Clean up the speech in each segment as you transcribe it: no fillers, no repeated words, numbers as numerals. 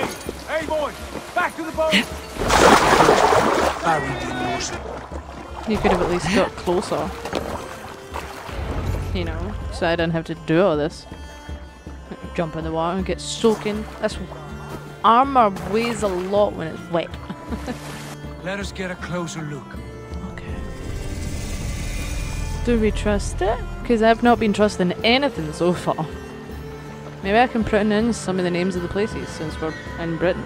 Hey, hey boys, back to the boat! You could have at least got closer. You know, so I don't have to do all this. Jump in the water and get soaking. That's armor weighs a lot when it's wet. Let us get a closer look. Okay. Do we trust it? Because I've not been trusting anything so far. Maybe I can print in some of the names of the places since we're in Britain.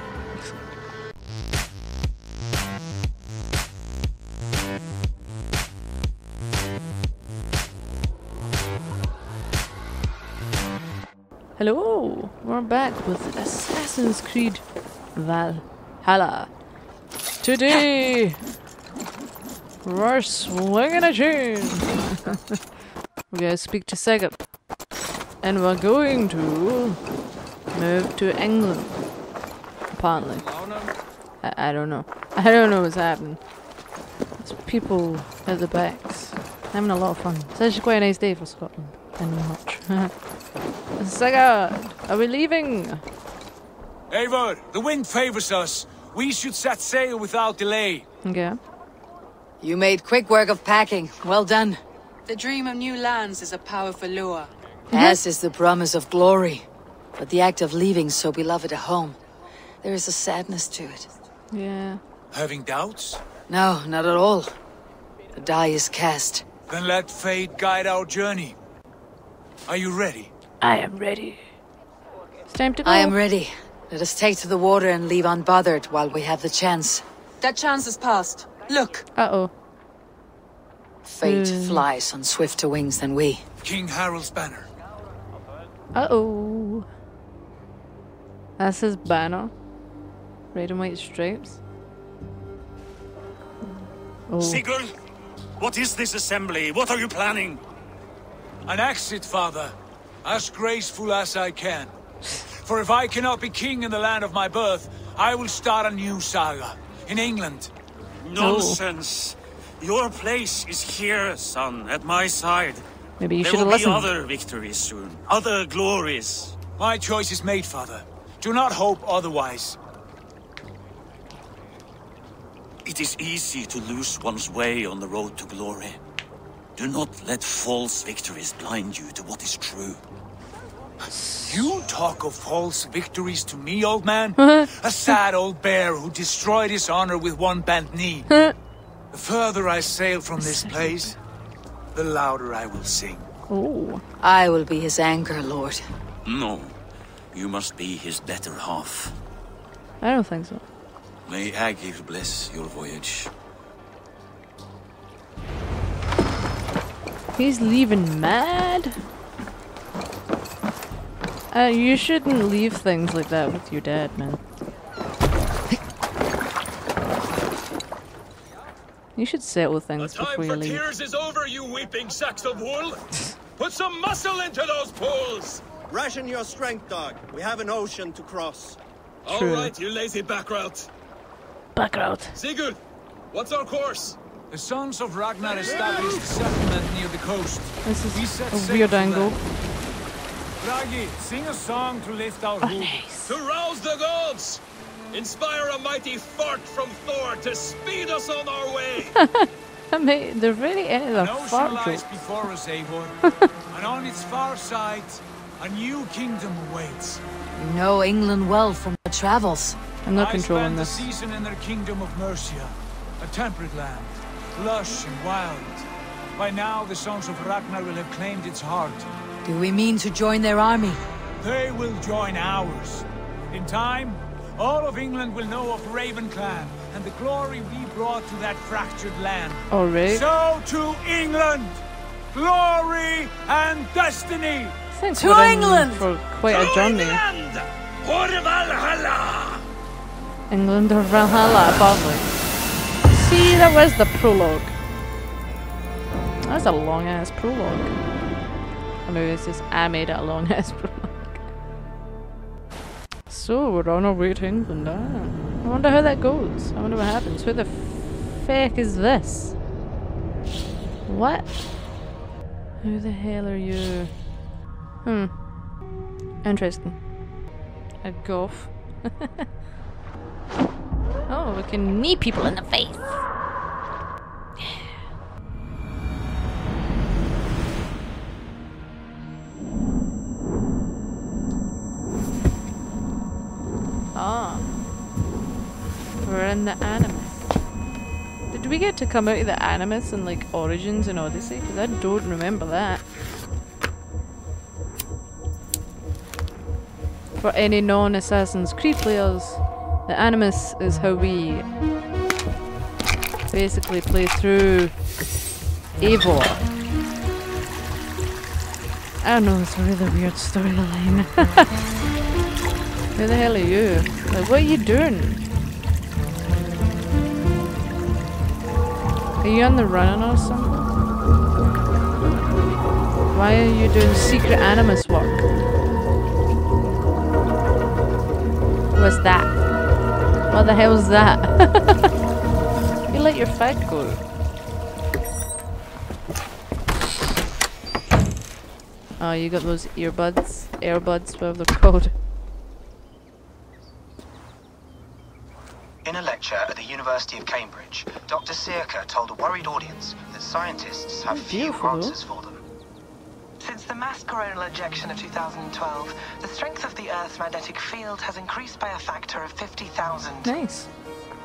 Hello, we're back with Assassin's Creed Valhalla. Today, we're swinging a tune. We're going to speak to Sigurd. And we're going to move to England, apparently. I don't know. I don't know what's happened. There's people at the backs. Having a lot of fun. It's actually quite a nice day for Scotland. And much. Sigurd, are we leaving? Eivor, the wind favors us. We should set sail without delay. Yeah. You made quick work of packing. Well done. The dream of new lands is a powerful lure. As is the promise of glory. But the act of leaving so beloved a home, there is a sadness to it. Yeah. Having doubts? No, not at all. The die is cast. Then let fate guide our journey. Are you ready? I am ready. It's time to go. I am ready. Let us take to the water and leave unbothered while we have the chance. That chance is past. Look. Uh-oh. Fate flies on swifter wings than we. King Harald's banner. Uh-oh. That's his banner. Red and white stripes. Oh. Sigurd, what is this assembly? What are you planning? An exit, father. As graceful as I can. For if I cannot be king in the land of my birth, I will start a new saga. In England. Nonsense. Oh. Your place is here, son, at my side. Maybe you should have listened. There will be other victories soon. Other glories. My choice is made, father. Do not hope otherwise. It is easy to lose one's way on the road to glory. Do not let false victories blind you to what is true. You talk of false victories to me, old man? A sad old bear who destroyed his honor with one bent knee. The further I sail from this place, the louder I will sing. Oh. I will be his anchor, lord. No. You must be his better half. I don't think so. May Agir bless your voyage. He's leaving mad. You shouldn't leave things like that with your dad, man. You should settle things before you leave. The time for tears is over, you weeping sacks of wool. Put some muscle into those pools. Ration your strength, dog. We have an ocean to cross. True. All right, you lazy back route. Back route. Sigurd, what's our course? The sons of Ragnar established settlement near the coast. This is a weird angle. Ragi, sing a song to lift our hooves. Nice. To rouse the gods! Inspire a mighty fart from Thor to speed us on our way! I mean, there really is a fart. Ocean lies before us, Eivor. And on its far side, a new kingdom awaits. You know England well from the travels. I'm not controlling this. I spent a season in their kingdom of Mercia. A temperate land. Lush and wild. By now, the sons of Ragnar will have claimed its heart. Do we mean to join their army? They will join ours. In time, all of England will know of Raven Clan and the glory we brought to that fractured land. All right. So to England! Glory and destiny! Thanks to England! For quite a journey. England! Or Valhalla! England or Valhalla, probably. See, that was the prologue. That's a long ass prologue. Or maybe it's just I made it a long ass prologue. So we're on our way to England. I wonder how that goes. I wonder what happens. Who the feck is this? What? Who the hell are you? Interesting. A golf. Oh, we can knee people in the face. Ah, we're in the Animus. Did we get to come out of the Animus in like Origins and Odyssey? Because I don't remember that. For any non-Assassin's Creed players, the Animus is how we basically play through Eivor. I don't know, it's a really weird storyline. Who the hell are you? Like, what are you doing? Are you on the run or something? Why are you doing secret Animus work? What's that? What the hell's that? You let your fag go. Oh, you got those earbuds? Airbuds, whatever they're called. In a lecture at the University of Cambridge, Dr. Sierka told a worried audience that scientists have few answers for them. Since the mass coronal ejection of 2012, the strength of the Earth's magnetic field has increased by a factor of 50,000. Nice.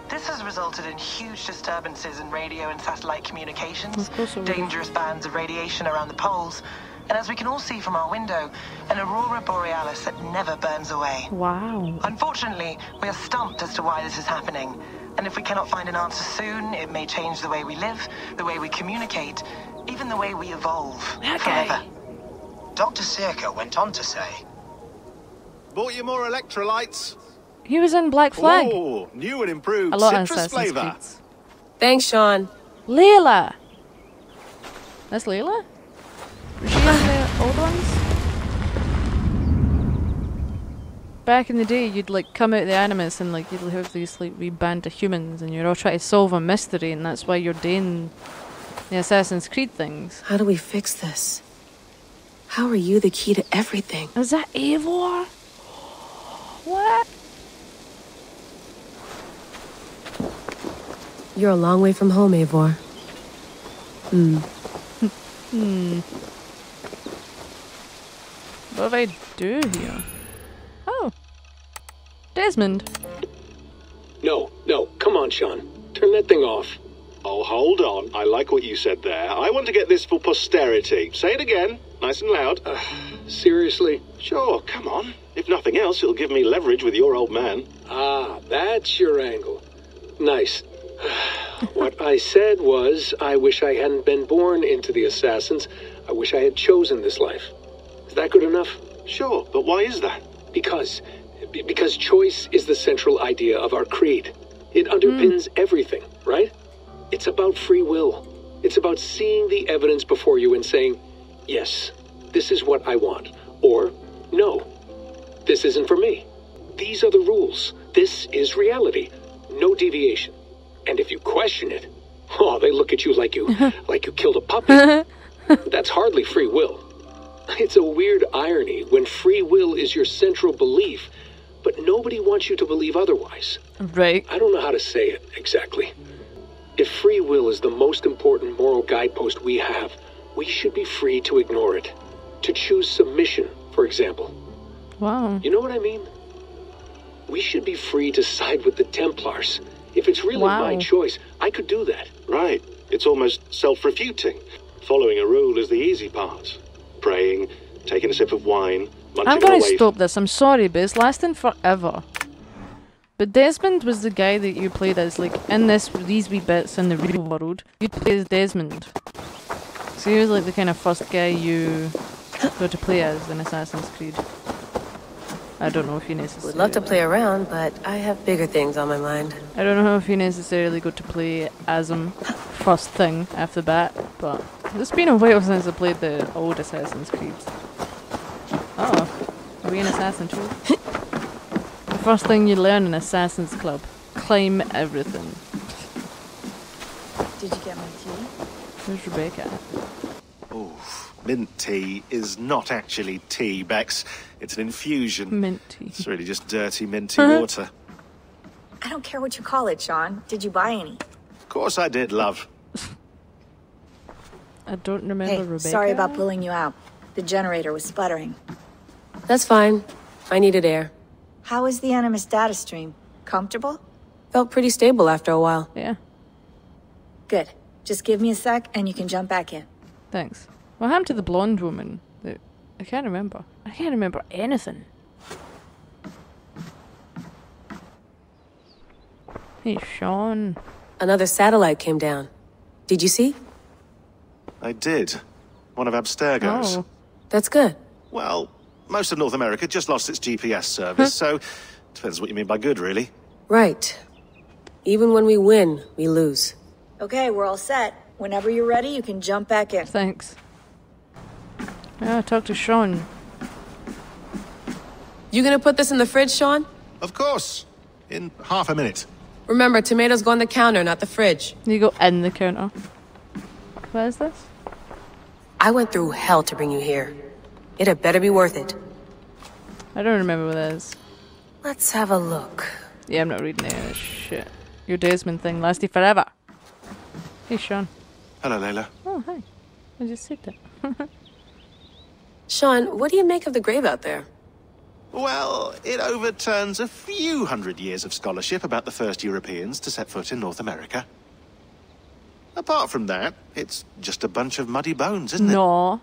This has resulted in huge disturbances in radio and satellite communications, dangerous bands of radiation around the poles, and as we can all see from our window, an aurora borealis that never burns away. Wow. Unfortunately, we are stumped as to why this is happening, and if we cannot find an answer soon, it may change the way we live, the way we communicate, even the way we evolve forever. Dr. Sierka went on to say, bought you more electrolytes. He was in Black Flag. Oh, new and improved citrus flavor. Thanks, Sean. Layla. That's Layla? Was she in the old ones? Back in the day, you'd like come out of the Animus and like you'd have these like wee band of humans and you'd all try to solve a mystery, and that's why you're doing the Assassin's Creed things. How do we fix this? How are you the key to everything? Is that Eivor? What? You're a long way from home, Eivor. What do I do here? Oh. Desmond. No, no. Come on, Sean. Turn that thing off. Oh, hold on. I like what you said there. I want to get this for posterity. Say it again. Nice and loud. Seriously? Sure, come on. If nothing else, it'll give me leverage with your old man. Ah, that's your angle. Nice. What I said was, I wish I hadn't been born into the Assassins. I wish I had chosen this life. Is that good enough? Sure, but why is that? Because choice is the central idea of our creed. It underpins everything, right? It's about free will. It's about seeing the evidence before you and saying, yes, this is what I want. Or, no, this isn't for me. These are the rules. This is reality. No deviation. And if you question it, oh, they look at you like you killed a puppy. That's hardly free will. It's a weird irony when free will is your central belief, but nobody wants you to believe otherwise. Right. I don't know how to say it exactly. If free will is the most important moral guidepost we have, we should be free to ignore it. To choose submission, for example. Wow. You know what I mean? We should be free to side with the Templars. If it's really my choice, I could do that. Right. It's almost self-refuting. Following a rule is the easy part. Praying, taking a sip of wine, munching I'm going to stop this. I'm sorry, but it's lasting forever. But Desmond was the guy that you played as, like, in these wee bits in the real world. You played as Desmond. So he was like the kind of first guy you got to play as in Assassin's Creed. I don't know if you necessarily... Would love to play around, but I have bigger things on my mind. I don't know if you necessarily got to play as him first thing after that, but... It's been a while since I played the old Assassin's Creed. Oh, are we an assassin too? First thing you learn in Assassin's Club. Claim everything. Did you get my tea? Where's Rebecca? Oof, Mint tea is not actually tea, Bex. It's an infusion. Mint tea. It's really just dirty, minty water. I don't care what you call it, Sean. Did you buy any? Of course I did, love. I don't remember, hey, Rebecca. Sorry about pulling you out. The generator was sputtering. That's fine. I needed air. How is the Animus data stream? Comfortable? Felt pretty stable after a while. Yeah. Good. Just give me a sec and you can jump back in. Thanks. What happened to the blonde woman? I can't remember. I can't remember anything. Hey, Sean. Another satellite came down. Did you see? I did. One of Abstergo's. Oh. That's good. Well, most of North America just lost its GPS service, so depends what you mean by good, really. Right. Even when we win, we lose. Okay, we're all set. Whenever you're ready, you can jump back in. Thanks. Yeah, talk to Sean. You gonna put this in the fridge, Sean? Of course. In half a minute. Remember, tomatoes go on the counter, not the fridge. You go in the counter. What is this? I went through hell to bring you here. It had better be worth it. I don't remember what that is. Let's have a look. Yeah, I'm not reading any of this shit. Your Desmond thing lasted forever. Hey, Sean. Hello, Layla. Oh, hi. I just said that. Sean, what do you make of the grave out there? Well, it overturns a few hundred years of scholarship about the first Europeans to set foot in North America. Apart from that, it's just a bunch of muddy bones, isn't it? No.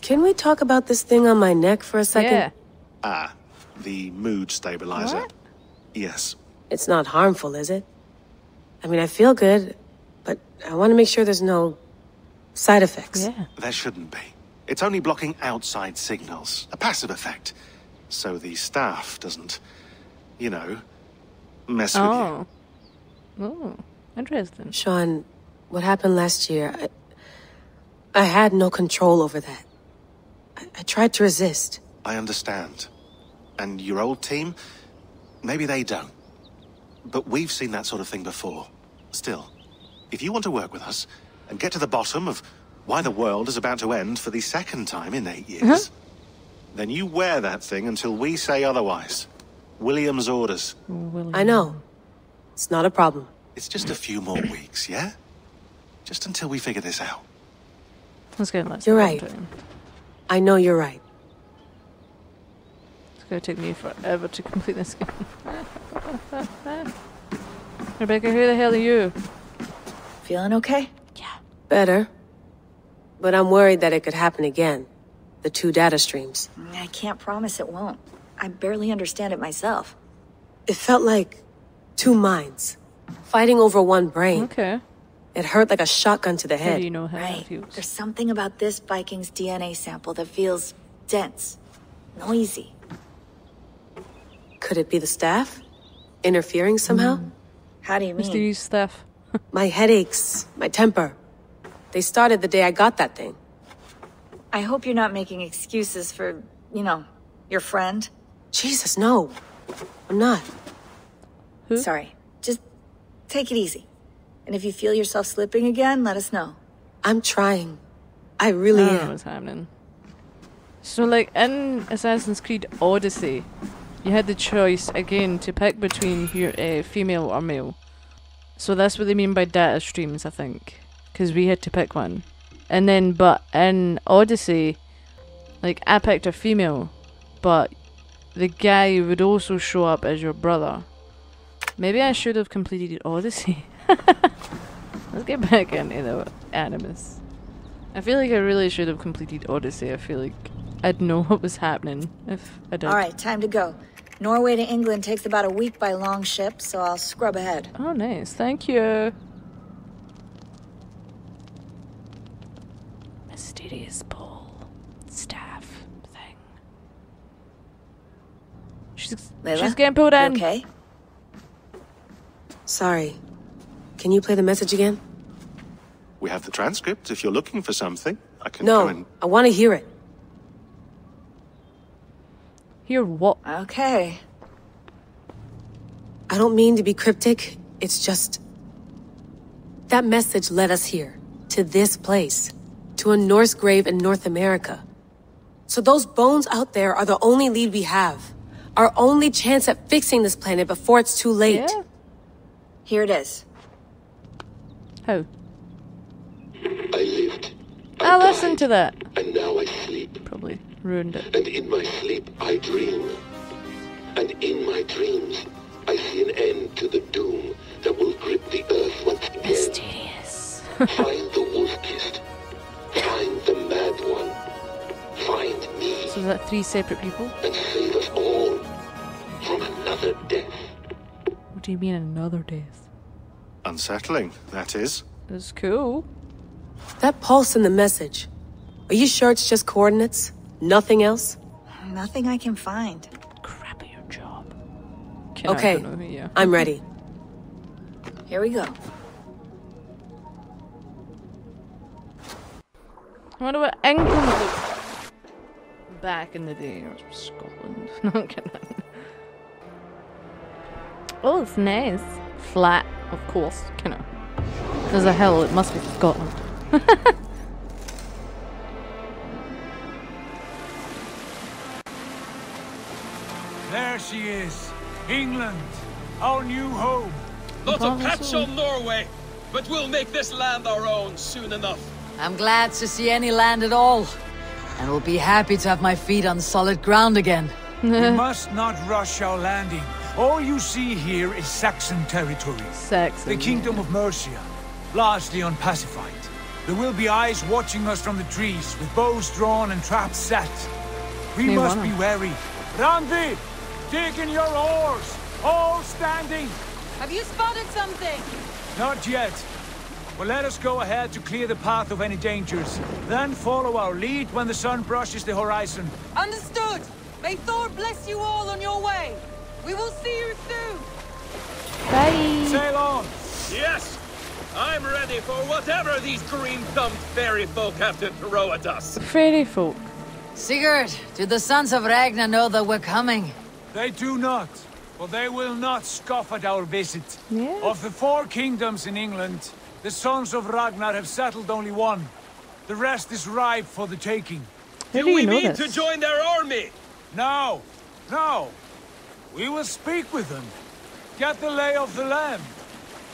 Can we talk about this thing on my neck for a second? Yeah. Ah, the mood stabilizer. What? Yes. It's not harmful, is it? I mean, I feel good, but I want to make sure there's no side effects. Yeah. There shouldn't be. It's only blocking outside signals, a passive effect. So the staff doesn't, you know, mess with you. Oh, interesting. Sean, what happened last year, I had no control over that. I tried to resist. I understand. And your old team, maybe they don't. But we've seen that sort of thing before. Still, if you want to work with us and get to the bottom of why the world is about to end for the second time in 8 years, then you wear that thing until we say otherwise. William's orders. William. I know. It's not a problem. It's just a few more weeks, yeah? Just until we figure this out. Let's go. You're right. I know you're right. It's going to take me forever to complete this game. Rebecca, who the hell are you? Feeling okay? Yeah. Better. But I'm worried that it could happen again. The two data streams. I can't promise it won't. I barely understand it myself. It felt like two minds fighting over one brain. Okay. It hurt like a shotgun to the head. How do you know how it feels? There's something about this Viking's DNA sample that feels dense, noisy. Could it be the staff? Interfering somehow? How do you mean? Mysterious staff. My headaches, my temper. They started the day I got that thing. I hope you're not making excuses for, you know, your friend. Jesus, no. I'm not. Who? Sorry. Just take it easy. And if you feel yourself slipping again, let us know. I'm trying. I really am. I don't know what's happening. So, like, in Assassin's Creed Odyssey, you had the choice, again, to pick between your female or male. So that's what they mean by data streams, I think. Because we had to pick one. And then, but in Odyssey, like, I picked a female, but the guy would also show up as your brother. Maybe I should have completed Odyssey. Let's get back into the Animus. I feel like I really should have completed Odyssey. I feel like I'd know what was happening if I did. Alright, time to go. Norway to England takes about a week by long ship, so I'll scrub ahead. Oh, nice. Thank you. Mysterious pole staff thing. She's getting pulled in. Okay. Sorry. Can you play the message again? We have the transcript. If you're looking for something, I can. No, I want to hear it. Hear what? Okay. I don't mean to be cryptic. It's just that message led us here. to this place, to a Norse grave in North America. So those bones out there are the only lead we have. Our only chance at fixing this planet before it's too late. Yeah. Here it is. Oh. I lived. I listened to that. And now I sleep. Probably ruined it. And in my sleep I dream. And in my dreams I see an end to the doom that will grip the earth once again. Mysterious. Find the wolf-kissed. Find the mad one. Find me. So is that three separate people? And save us all from another death. What do you mean another death? Unsettling, that is. That's cool. That pulse in the message. Are you sure it's just coordinates? Nothing else? Nothing I can find. Crap at your job. Okay, yeah. I'm ready. Here we go. I wonder what England looked back in the day. It was from Scotland. No, I'm kidding. Oh, it's nice. Flat, of course. Kind of. There's a hill, it must be Scotland. There she is, England, our new home. Not a patch on Norway, but we'll make this land our own soon enough. I'm glad to see any land at all, and will be happy to have my feet on solid ground again. We must not rush our landing. All you see here is Saxon territory. Saxon. The kingdom of Mercia, largely unpacified. There will be eyes watching us from the trees, with bows drawn and traps set. We must be wary. Randvi, take in your oars! All standing! Have you spotted something? Not yet. Well, let us go ahead to clear the path of any dangers. Then follow our lead when the sun brushes the horizon. Understood! May Thor bless you all on your way! We will see you soon! Bye! Sail on! Yes! I'm ready for whatever these green-thumbed fairy folk have to throw at us. Fairy folk. Sigurd, do the sons of Ragnar know that we're coming? They do not, for they will not scoff at our visit. Yes. Of the four kingdoms in England, the sons of Ragnar have settled only one. The rest is ripe for the taking. Do we need to join their army? No, no. We will speak with them, get the lay of the land,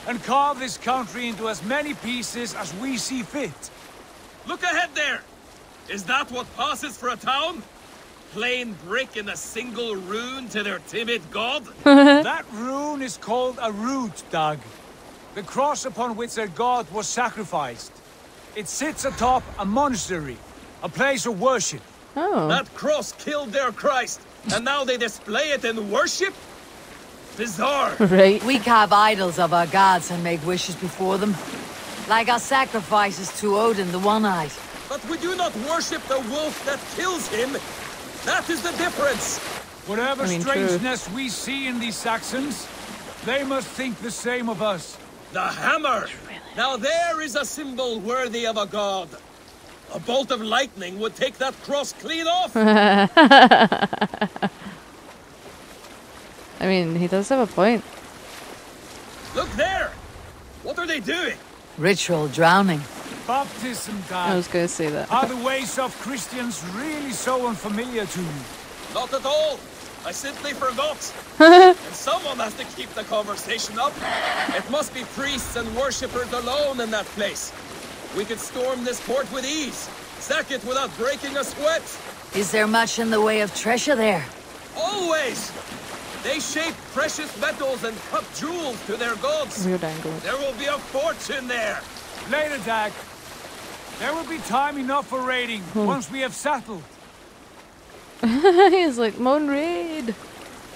and carve this country into as many pieces as we see fit. Look ahead there! Is that what passes for a town? Plain brick and a single rune to their timid god? That rune is called a root, Dag. The cross upon which their god was sacrificed. It sits atop a monastery, a place of worship. Oh. That cross killed their Christ. And now they display it in worship? Bizarre. Right. We carve idols of our gods and make wishes before them. Like our sacrifices to Odin, the One-Eyed. But we do not worship the wolf that kills him. That is the difference. Whatever strangeness we see in these Saxons, they must think the same of us. The hammer! Now there is a symbol worthy of a god. A bolt of lightning would take that cross clean off! I mean, he does have a point. Look there! What are they doing? Ritual drowning. Baptism, guys. I was going to say that. Are the ways of Christians really so unfamiliar to you? Not at all! I simply forgot! And someone has to keep the conversation up. It must be priests and worshippers alone in that place. We could storm this port with ease, sack it without breaking a sweat. Is there much in the way of treasure there? Always! They shape precious metals and cut jewels to their gods. Weird angle. There will be a fortune there. Later, Dag. There will be time enough for raiding once we have settled. He's like, Mon raid.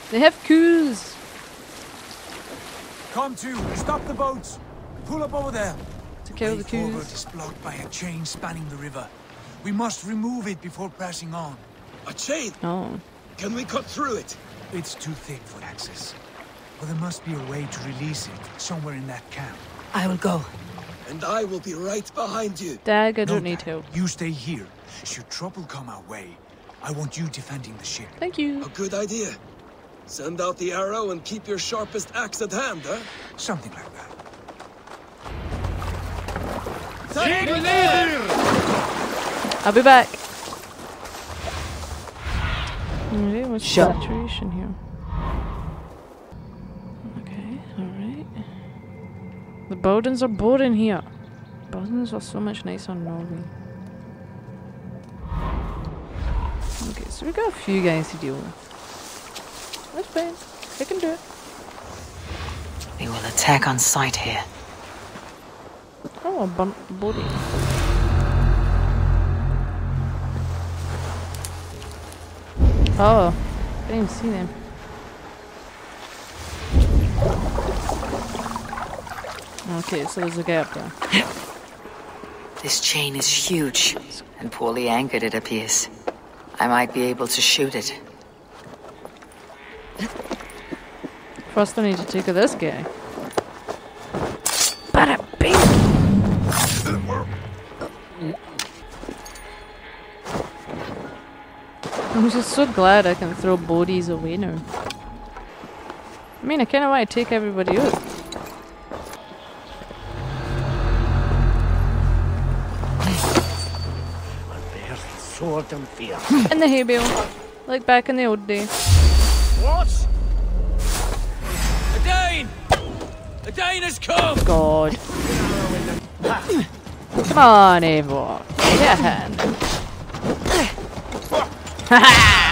They have coups. Come to, stop the boats. Pull up over there. To kill the queues. The way forward is blocked by a chain spanning the river. We must remove it before pressing on. A chain? Oh. Can we cut through it? It's too thick for access. But there must be a way to release it somewhere in that camp. I will go. And I will be right behind you. Dag, I don't need help. You stay here. Should trouble come our way, I want you defending the ship. Thank you. A good idea. Send out the arrow and keep your sharpest axe at hand, huh? Something like that. I'll be back. Really? What's the saturation here? Okay, alright. The Bodens are boring here. Bodens are so much nicer in Norway. Okay, so we got a few guys to deal with. That's fine. They can do it. They will attack on sight here. Oh, a burnt body. Oh, I didn't even see them. Okay, so there's a guy up there. This chain is huge and poorly anchored, it appears. I might be able to shoot it. First, I need to take this guy. I'm just so glad I can throw bodies away now. I mean, I kind of want to take everybody out. Sword and fear. In the hay bale, like back in the old days. What? A Dane! A Dane has come! God. Come on, Eivor. Yeah. Ha ha!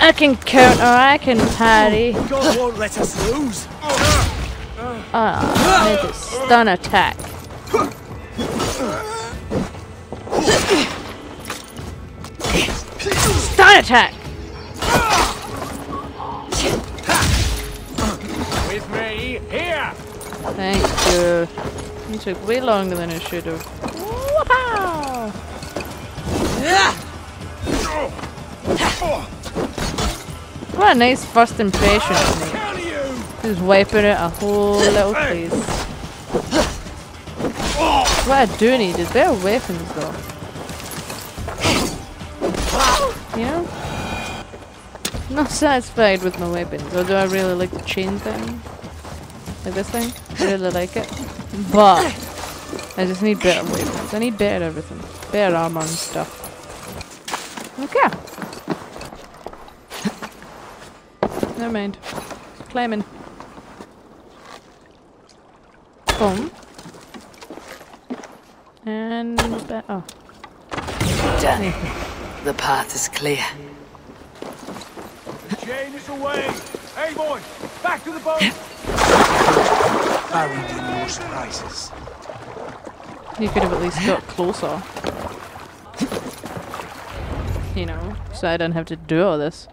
I can counter, I can parry. God won't let us lose. I need a stun attack. Stun attack! With me here. Thank you. You took way longer than I should have. What a nice first impression of me. Just wiping out a whole little place. What I do need is their weapons though. You know? I'm not satisfied with my weapons, although I really like the chain thing. Like this thing. I really like it. But I just need better weapons. I need better everything. Better armor and stuff. Okay. Never mind. Climbing. Boom. And better. Oh. Done. Nathan. The path is clear. The chain is away. Hey, boy, back to the boat. I will do more surprises. You could have at least got closer. You know, so I don't have to do all this.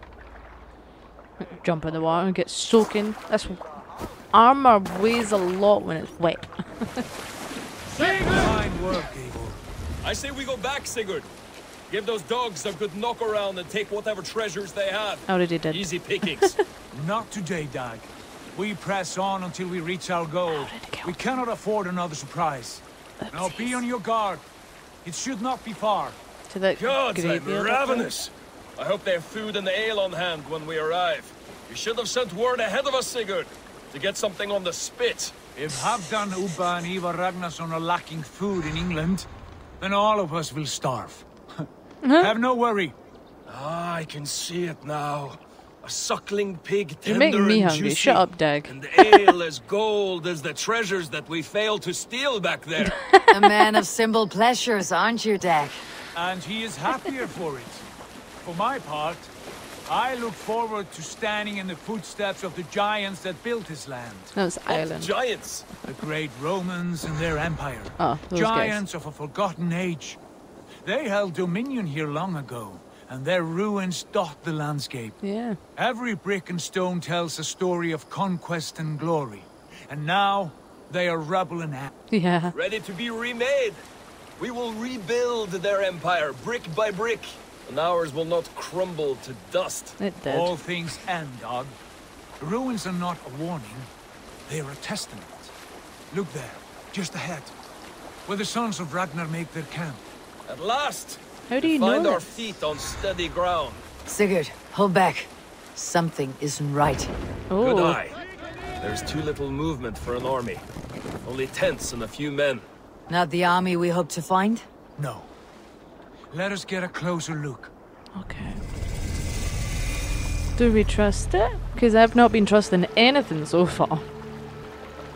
Jump in the water and get soaking. That's armor weighs a lot when it's wet. Fine work, Eivor. I say we go back, Sigurd. Give those dogs a good knock around and take whatever treasures they have. How did he do? Easy pickings. Not today, Dag. We press on until we reach our goal. We cannot afford another surprise. Oopsies. Now be on your guard. It should not be far. God, I'm ravenous! I hope they have food and ale on hand when we arrive. You should have sent word ahead of us, Sigurd, to get something on the spit. If Halfdan, Ubba and Eivor Ragnarsson are lacking food in England, then all of us will starve. Have no worry. Ah, I can see it now. A suckling pig tender and juicy. You're making me hungry. Shut up, Dag. And ale as gold as the treasures that we failed to steal back there. A man of simple pleasures, aren't you, Dag? And he is happier for it. For my part, I look forward to standing in the footsteps of the giants that built this land. Those island giants. The great Romans and their empire. Oh, those giants guys of a forgotten age. They held dominion here long ago, and their ruins dot the landscape. Yeah. Every brick and stone tells a story of conquest and glory. And now, they are rubble and ash. Yeah. Ready to be remade. We will rebuild their empire, brick by brick, and ours will not crumble to dust. It did. All things end, Dog. Ruins are not a warning, they are a testament. Look there, just ahead, where the sons of Ragnar make their camp. At last! How do you know? Find our feet on steady ground. Sigurd, hold back. Something isn't right. Oh. Good eye. There's too little movement for an army. Only tents and a few men. Not the army we hope to find? No. Let us get a closer look. Okay. Do we trust it? Because I've not been trusting anything so far.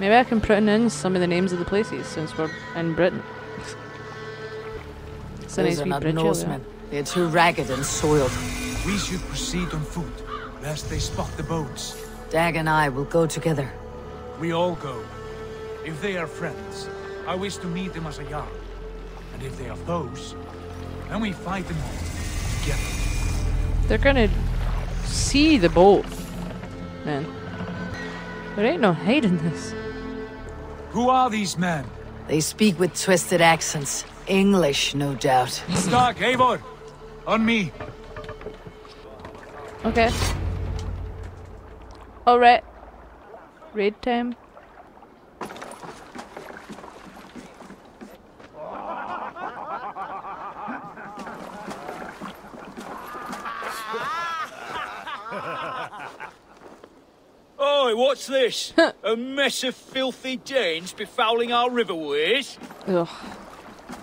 Maybe I can print in some of the names of the places since we're in Britain. Those are not Norsemen. They're too ragged and soiled. We should proceed on foot, lest they spot the boats. Dag and I will go together. We all go. If they are friends, I wish to meet them as a yard. And if they are foes, then we fight them all together. They're gonna see the boat, man. There ain't no hiding this. Who are these men? They speak with twisted accents. English, no doubt. Stark, Eivor! On me! Okay. Alright. Raid time. Oi, what's this? A mess of filthy Danes befouling our riverways? Ugh.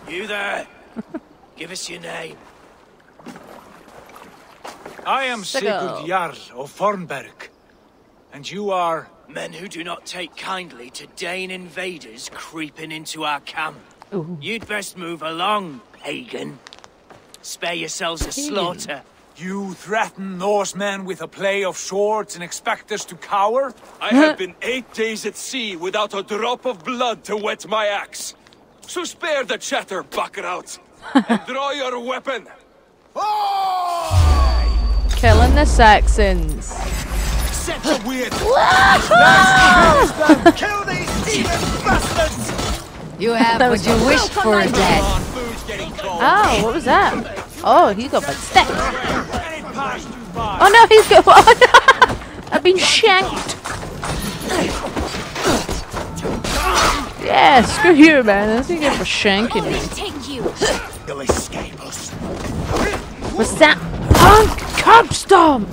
You there! Give us your name. I am Sigurd Jarl of Fornberg. And you are... Men who do not take kindly to Dane invaders creeping into our camp. Ooh. You'd best move along, pagan. Spare yourselves a slaughter. You threaten Norsemen with a play of swords and expect us to cower? I have been 8 days at sea without a drop of blood to wet my axe. So spare the chatter, Buckerout, and draw your weapon! Oh! Killing the Saxons. Set the weird... Kill these demon bastards! You have what you wished for, Dad. Oh, what was that? Oh, he got my stick. Oh no, he's got... Oh, no. I've been shanked. Yeah, screw you, man. That's what you get for shanking me. You'll escape us. What's that? Oh, curb stomp!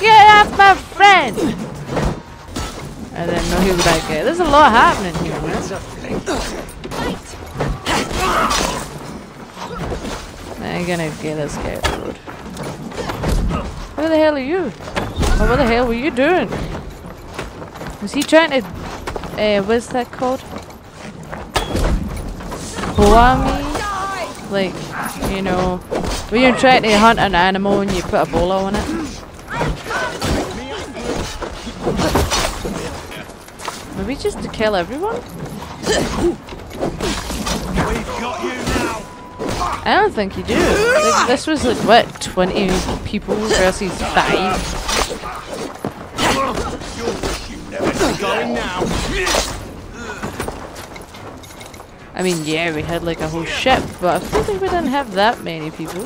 Get off my friend! I didn't know he was that guy. There's a lot happening here, man. I'm gonna get us captured. Where the hell are you? Oh, what the hell were you doing? Was he trying to... what's that called? Boa me? Like, you know... When you're trying to hunt an animal and you put a bola on it? Maybe just to kill everyone? We've got you now. I don't think you do. Like, this was like, what, 20 people versus 5? I mean, yeah, we had like a whole ship, but I don't think we didn't have that many people.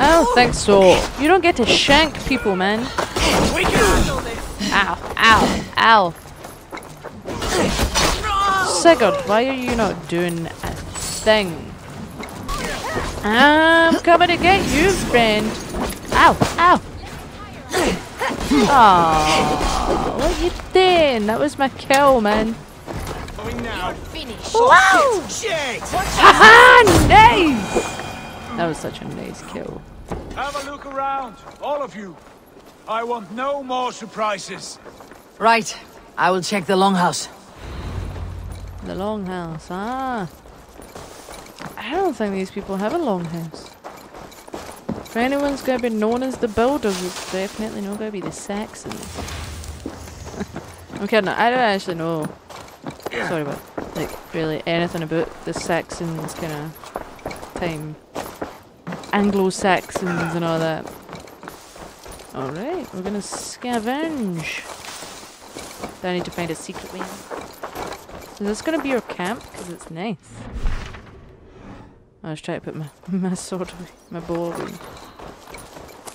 I don't think so. You don't get to shank people, man. Ow, ow, ow. Sigurd, why are you not doing a thing? I'm coming to get you, friend. Ow! Ow! Aww, what you doing? That was my kill, man. Wow! Haha! Nice! That was such a nice kill. Have a look around, all of you. I want no more surprises. Right. I will check the longhouse. The longhouse, ah. I don't think these people have a longhouse. If anyone's going to be known as the builders, it's definitely not going to be the Saxons. I'm kidding, I don't actually know. Sorry about it. Like, really anything about the Saxons kind of time. Anglo-Saxons and all that. Alright, we're going to scavenge. I need to find a secret way. Is this going to be your camp? Because it's nice. I was trying to put my sword away, my bow away.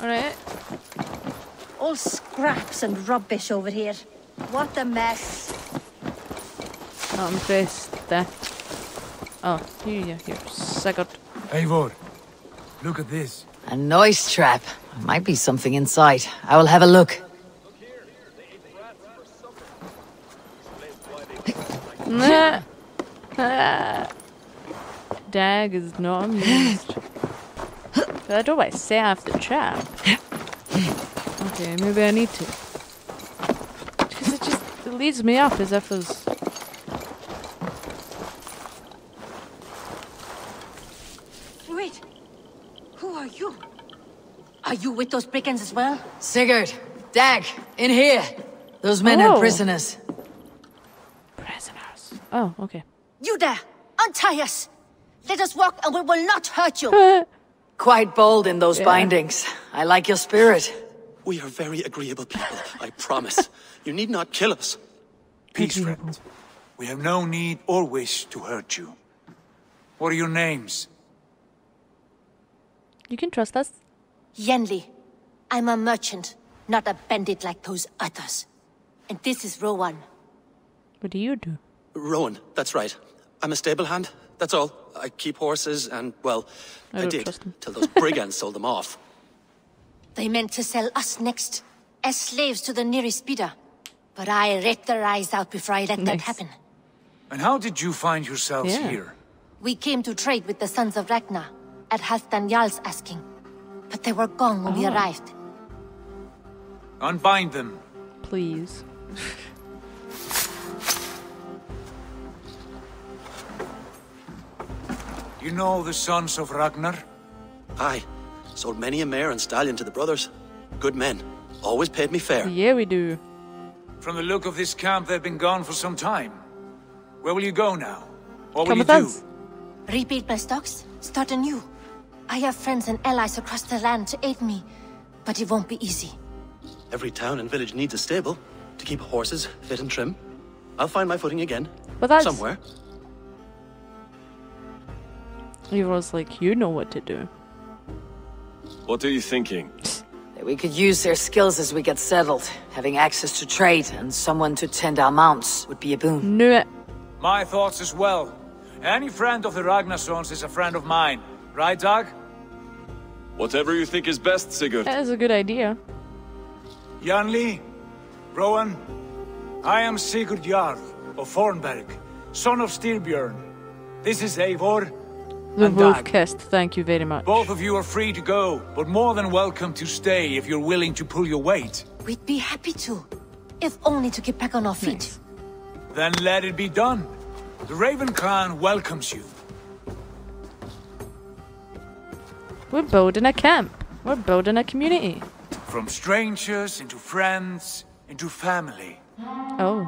Alright. All scraps and rubbish over here. What a mess. Not impressed. Oh, here. Second. Eivor, look at this. A noise trap. There might be something inside. I will have a look. Dag is not amused. That always saved the trap. Okay, maybe I need to. Because it leads me up as if it was. Wait, who are you? Are you with those brigands as well? Sigurd, Dag, in here. Those men are prisoners. Oh, okay. You there! Untie us! Let us walk and we will not hurt you! Quite bold in those bindings. I like your spirit. We are very agreeable people, I promise. You need not kill us. Peace, friend. We have no need or wish to hurt you. What are your names? You can trust us. Yanli. I'm a merchant, not a bandit like those others. And this is Rowan. What do you do? Rowan, that's right. I'm a stable hand, that's all. I keep horses and, well, I did, till those brigands sold them off. They meant to sell us next, as slaves to the nearest bidder. But I ripped their eyes out before I let that happen. And how did you find yourselves here? We came to trade with the sons of Ragnar, at Halfdan Jarl's asking. But they were gone when we arrived. Unbind them. Please. You know the sons of Ragnar? Aye. Sold many a mare and stallion to the brothers. Good men. Always paid me fair. Yeah, we do. From the look of this camp, they've been gone for some time. Where will you go now? What will you do? Rebuild my stocks, start anew. I have friends and allies across the land to aid me, but it won't be easy. Every town and village needs a stable to keep horses fit and trim. I'll find my footing again. Somewhere. He was like, you know what to do. What are you thinking? That we could use their skills as we get settled. Having access to trade and someone to tend our mounts would be a boon. No. My thoughts as well. Any friend of the Ragnarsons is a friend of mine. Right, Dag? Whatever you think is best, Sigurd. That is a good idea. Yanli, Rowan, I am Sigurd Jarl of Fornberg, son of Stirbjörn. This is Eivor. The Wolfcast, thank you very much. Both of you are free to go, but more than welcome to stay if you're willing to pull your weight. We'd be happy to, if only to get back on our feet. Nice. Then let it be done. The Raven Clan welcomes you. We're building a camp. We're building a community. From strangers into friends, into family. Oh.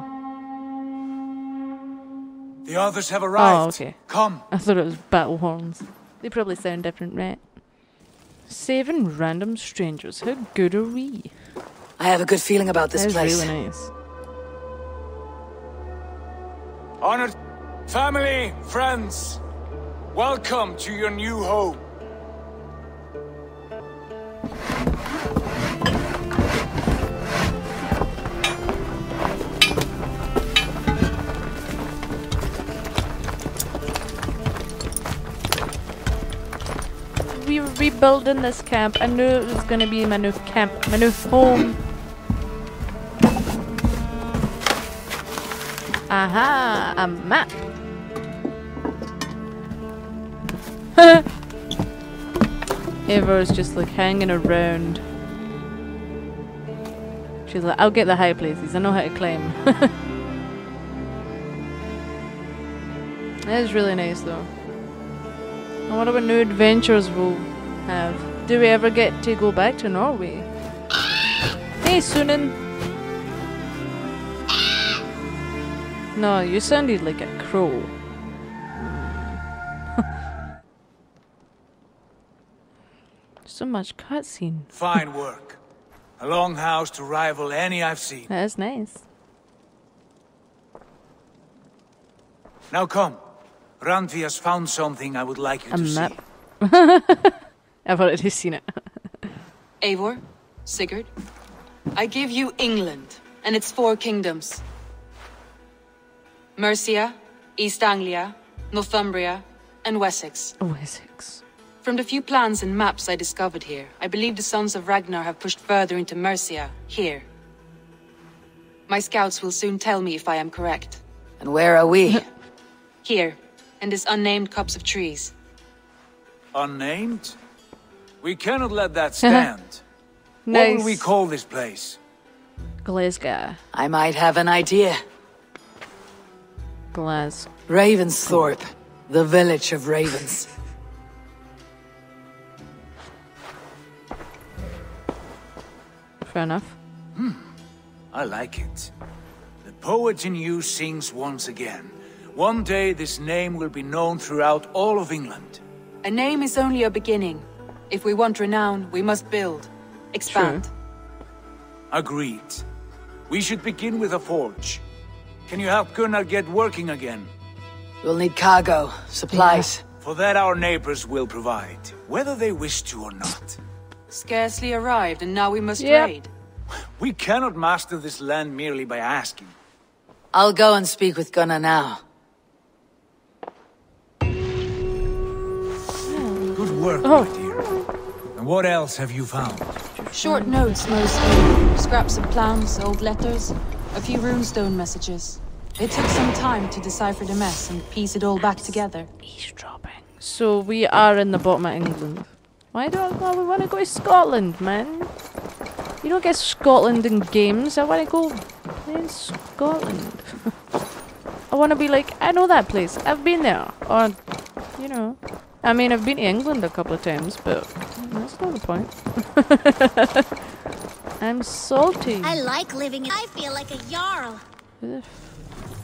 The others have arrived. Oh, okay. Come. I thought it was battle horns. They probably sound different, right? Saving random strangers. How good are we? I have a good feeling about this place. Really nice. Honored family, friends, welcome to your new home. Rebuilding this camp. I knew it was gonna be my new camp, my new home. Aha, a map. Eivor just like hanging around. She's like, I'll get the high places. I know how to climb. That is really nice though. And what about new adventures we'll have? Do we ever get to go back to Norway? Hey, Sunan! No, you sounded like a crow. So much cutscene. Fine work. A long house to rival any I've seen. That is nice. Now come. Randvi has found something I would like you to see. I've already seen it. Eivor, Sigurd, I give you England and its 4 kingdoms. Mercia, East Anglia, Northumbria, and Wessex. Wessex. From the few plans and maps I discovered here, I believe the sons of Ragnar have pushed further into Mercia, here. My scouts will soon tell me if I am correct. And where are we? Here, in this unnamed copse of trees. Unnamed? We cannot let that stand. Nice. What will we call this place? Glasgow. I might have an idea. Glasgow. Ravensthorpe, the village of ravens. Fair enough. Hmm. I like it. The poet in you sings once again. One day this name will be known throughout all of England. A name is only a beginning. If we want renown, we must build. Expand. True. Agreed. We should begin with a forge. Can you help Gunnar get working again? We'll need cargo, supplies. Yeah. For that our neighbors will provide, whether they wish to or not. Scarcely arrived and now we must raid. We cannot master this land merely by asking. I'll go and speak with Gunnar now. Good work, my dear. And what else have you found? Short notes mostly. Scraps of plans, old letters, a few runestone messages. It took some time to decipher the mess and piece it all back together. Eavesdropping. So we are in the bottom of England. Why don't we want to go to Scotland, man? You don't get Scotland in games. I want to go in Scotland. I want to be like, I know that place. I've been there. Or, you know. I mean, I've been to England a couple of times, but that's not the point. I'm salty. I like living in... I feel like a Jarl.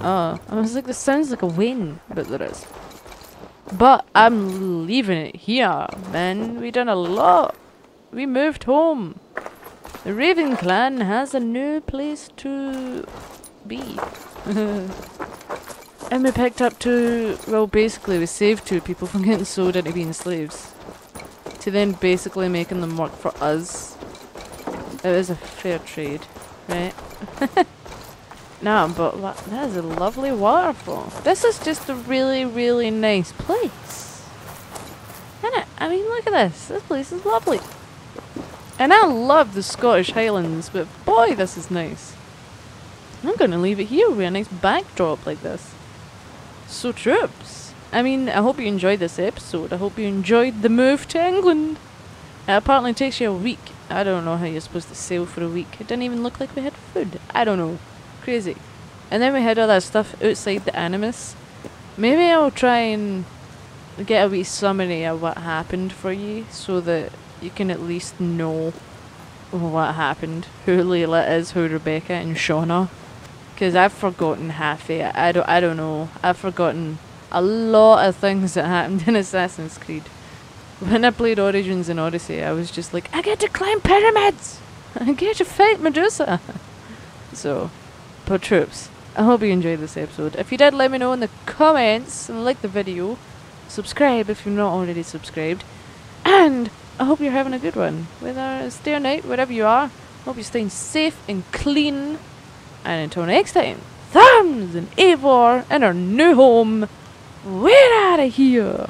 Oh, I was like, this sounds like a win. But there is. But I'm leaving it here, man. We done a lot. We moved home. The Raven Clan has a new place to be. And we picked up two... Well, basically we saved two people from getting sold into being slaves. To then basically making them work for us. It was a fair trade, right? Nah, but what, that is a lovely waterfall. This is just a really, really nice place. Isn't it? I mean, look at this. This place is lovely. And I love the Scottish Highlands, but boy, this is nice. I'm gonna leave it here with a nice backdrop like this. So troops, I mean, I hope you enjoyed this episode. I hope you enjoyed the move to England. It apparently takes you a week. I don't know how you're supposed to sail for a week. It didn't even look like we had food. I don't know. Crazy. And then we had all that stuff outside the Animus. Maybe I'll try and get a wee summary of what happened for you so that you can at least know what happened, who Layla is, who Rebecca and Sean are, because I've forgotten half of it. I don't know. I've forgotten a lot of things that happened in Assassin's Creed. When I played Origins and Odyssey, I was just like, I get to climb pyramids! I get to fight Medusa! So, but troops, I hope you enjoyed this episode. If you did, let me know in the comments and like the video. Subscribe if you're not already subscribed. And... I hope you're having a good one. Whether it's day or night, wherever you are, I hope you're staying safe and clean. And until next time, Thumbs and Eivor in our new home. We're out of here.